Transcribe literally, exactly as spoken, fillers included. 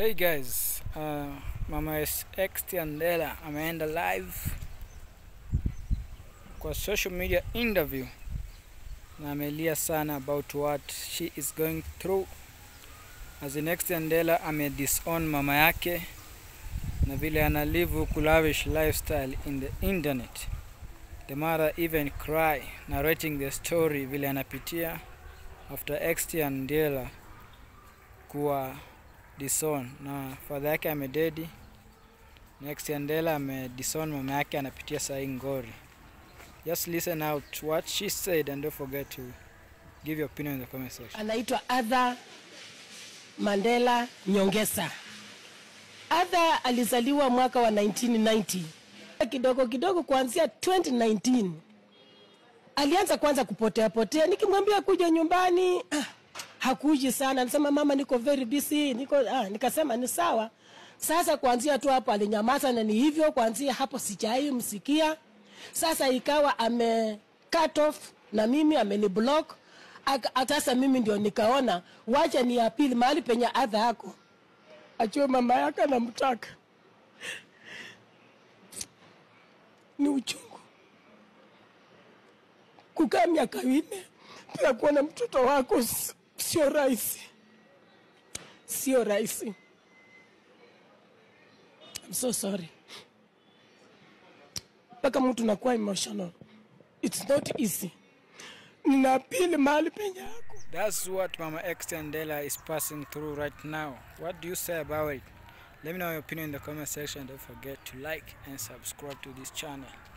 Hey guys, uh, mama Xtian Dela ameenda live kwa social media interview na amelia sana about what she is going through as in Xtian Dela ame disown mama yake na vile analive lavish lifestyle in the internet. The mother even cry narrating the story vile anapitia after Xtian Dela kuwa disown na father yake ame dedi. Xtian Dela ame disown mama yake anapitia saa hii ngori. Just listen out what she said and don't forget to give your opinion in the comment section. Anaitwa Other Mandela Nyongesa. Other alizaliwa mwaka wa nineteen ninety. Kidogo kidogo kuanzia twenty nineteen. Alianza kwanza kupotea potea. Nikimwambia kuja nyumbani, ah, hakuji sana. Anasema mama niko very busy. Niko ah, nikasema ni sawa. Sasa kuanzia tu hapo alinyamaza na ni hivyo kuanzia hapo sijai msikia. Sasa ikawa ame cut off na mimi ameniblock. Atasa mimi ndio nikaona wacha ni appeal mahali penya adha yako. Achue mama yake na mtaka. Ni uchungu. Kukaa miaka nne pia kuona mtoto wako sio rahisi. Sio rahisi. I'm so sorry. Paka mtu nakuwa emotional. It's not easy. Ninapili mali penya yako. That's what mama Xtian Dela is passing through right now. What do you say about it? Let me know your opinion in the comment section. Don't forget to like and subscribe to this channel.